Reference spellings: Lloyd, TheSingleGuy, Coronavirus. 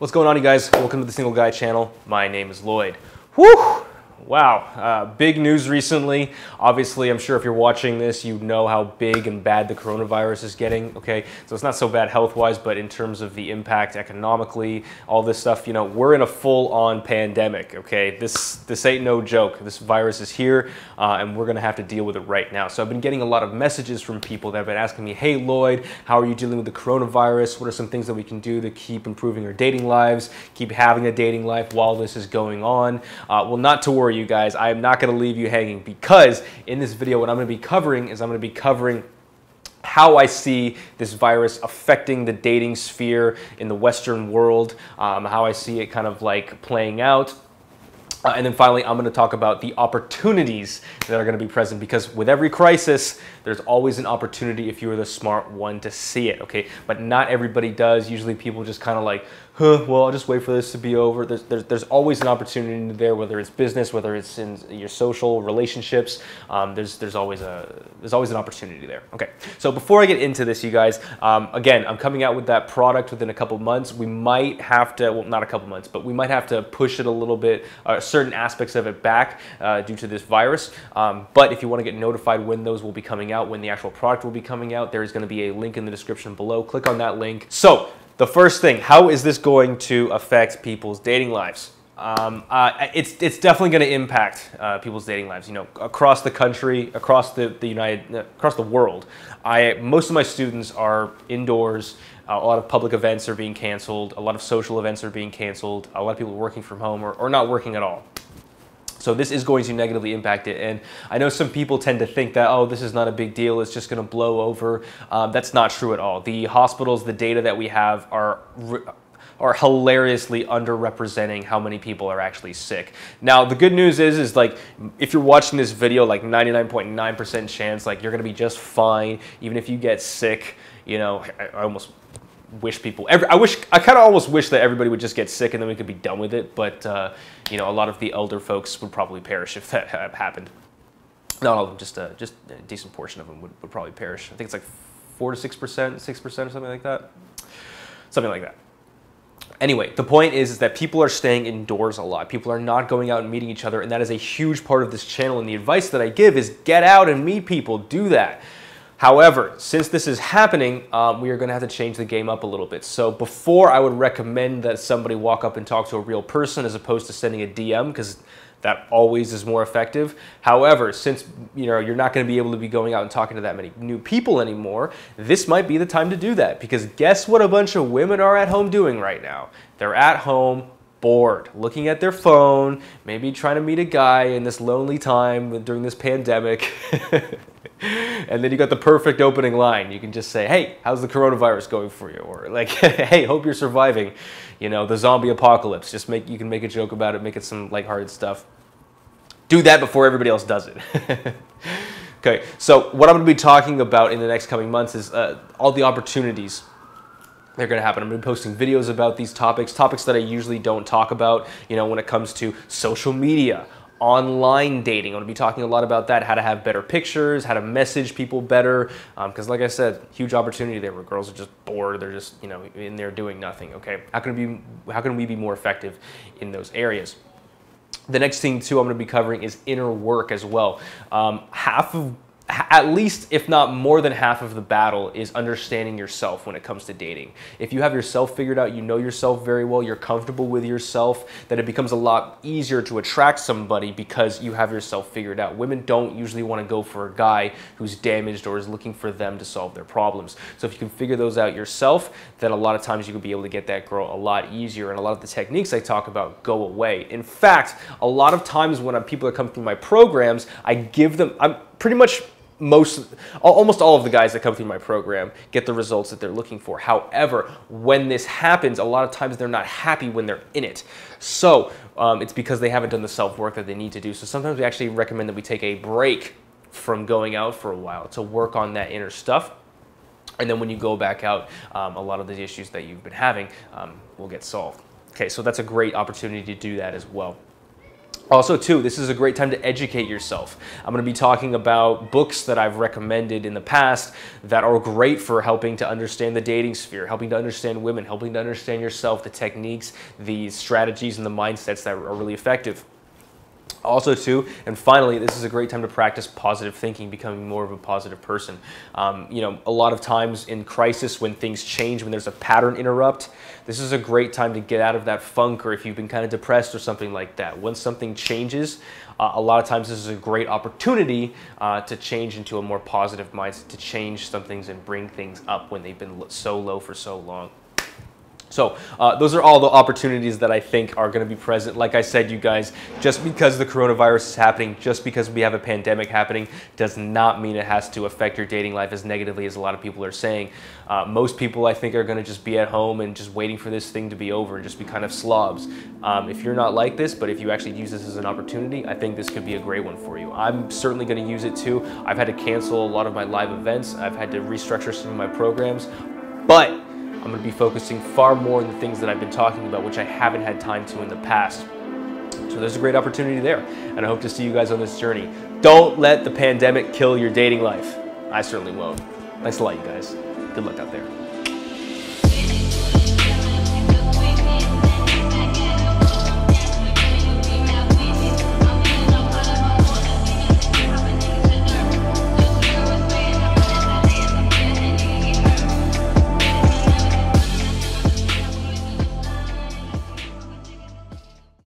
What's going on, you guys? Welcome to the Single Guy channel. My name is Lloyd. Whew! Wow, big news recently. Obviously, I'm sure if you're watching this, you know how big and bad the coronavirus is getting, okay? So it's not so bad health-wise, but in terms of the impact economically, all this stuff, you know, we're in a full-on pandemic, okay? This ain't no joke. This virus is here, and we're gonna have to deal with it right now. So I've been getting a lot of messages from people that have been asking me, hey, Lloyd, how are you dealing with the coronavirus? What are some things that we can do to keep improving our dating lives, keep having a dating life while this is going on? Well, not to worry, you guys. I am not going to leave you hanging, because in this video what I'm going to be covering is how I see this virus affecting the dating sphere in the Western world, how I see it kind of like playing out. And then finally, I'm going to talk about the opportunities that are going to be present, because with every crisis, there's always an opportunity if you're the smart one to see it, okay? But not everybody does. Usually people just kind of like, huh, well, I'll just wait for this to be over. There's always an opportunity there, whether it's business, whether it's in your social relationships. There's always an opportunity there, okay? So before I get into this, you guys, again, I'm coming out with that product within a couple months. We might have to, well, not a couple months, but we might have to push it a little bit, certain aspects of it back due to this virus. But if you want to get notified when those will be coming out, when the actual product will be coming out, there is going to be a link in the description below. Click on that link. So the first thing, how is this going to affect people's dating lives? It's definitely going to impact people's dating lives, you know, across the country, across across the world. Most of my students are indoors. A lot of public events are being canceled. A lot of social events are being canceled. A lot of people are working from home or not working at all. So this is going to negatively impact it. And I know some people tend to think that, oh, this is not a big deal. It's just going to blow over. That's not true at all. The hospitals, the data that we have are hilariously underrepresenting how many people are actually sick. Now, the good news is like, if you're watching this video, like 99.9% chance, like you're gonna be just fine, even if you get sick. You know, I almost wish I kind of almost wish that everybody would just get sick and then we could be done with it. But you know, a lot of the elder folks would probably perish if that happened. Not all of them, just a decent portion of them would probably perish. I think it's like 4 to 6%, 6% or something like that. Something like that. Anyway, the point is that people are staying indoors a lot. People are not going out and meeting each other, and that is a huge part of this channel, and the advice that I give is get out and meet people, do that. However, since this is happening, we are going to have to change the game up a little bit. So before, I would recommend that somebody walk up and talk to a real person as opposed to sending a DM, because that always is more effective. However, since you know, you're not going to be able to be going out and talking to that many new people anymore, this might be the time to do that, because guess what a bunch of women are at home doing right now? They're at home, bored, looking at their phone, maybe trying to meet a guy in this lonely time during this pandemic. And then you got the perfect opening line. You can just say, hey, how's the coronavirus going for you? Or like, hey, hope you're surviving, you know, the zombie apocalypse. Just you can make a joke about it, make it some lighthearted stuff. Do that before everybody else does it. Okay, so what I'm going to be talking about in the next coming months is all the opportunities. They're going to happen. I'm going to be posting videos about these topics that I usually don't talk about, you know, when it comes to social media, online dating. I'm going to be talking a lot about that, how to have better pictures, how to message people better, because like I said, huge opportunity there where girls are just bored. They're just, you know, in there doing nothing, okay? How can we be more effective in those areas? The next thing, too, I'm going to be covering is inner work as well. At least, if not more than half of the battle is understanding yourself when it comes to dating. If you have yourself figured out, you know yourself very well, you're comfortable with yourself, then it becomes a lot easier to attract somebody because you have yourself figured out. Women don't usually want to go for a guy who's damaged or is looking for them to solve their problems. So if you can figure those out yourself, then a lot of times you could be able to get that girl a lot easier, and a lot of the techniques I talk about go away. In fact, a lot of times when people that come through my programs, I give them, I'm pretty much almost all of the guys that come through my program get the results that they're looking for. However, when this happens, a lot of times they're not happy when they're in it. So it's because they haven't done the self-work that they need to do. So sometimes we actually recommend that we take a break from going out for a while to work on that inner stuff. And then when you go back out, a lot of the issues that you've been having will get solved. Okay, so that's a great opportunity to do that as well. Also too, this is a great time to educate yourself. I'm going to be talking about books that I've recommended in the past that are great for helping to understand the dating sphere, helping to understand women, helping to understand yourself, the techniques, the strategies, and the mindsets that are really effective. Also too, and finally, this is a great time to practice positive thinking, becoming more of a positive person. You know, a lot of times in crisis, when things change, when there's a pattern interrupt, this is a great time to get out of that funk, or if you've been kind of depressed or something like that. Once something changes, a lot of times this is a great opportunity to change into a more positive mindset, to change some things and bring things up when they've been so low for so long. So those are all the opportunities that I think are going to be present. Like I said, you guys, just because the coronavirus is happening, just because we have a pandemic happening, does not mean it has to affect your dating life as negatively as a lot of people are saying. Most people, I think, are going to just be at home and just waiting for this thing to be over and just be kind of slobs. If you're not like this, but if you actually use this as an opportunity, I think this could be a great one for you. I'm certainly going to use it too. I've had to cancel a lot of my live events. I've had to restructure some of my programs, but I'm going to be focusing far more on the things that I've been talking about, which I haven't had time to in the past. So there's a great opportunity there, and I hope to see you guys on this journey. Don't let the pandemic kill your dating life. I certainly won't. Thanks a lot, you guys. Good luck out there.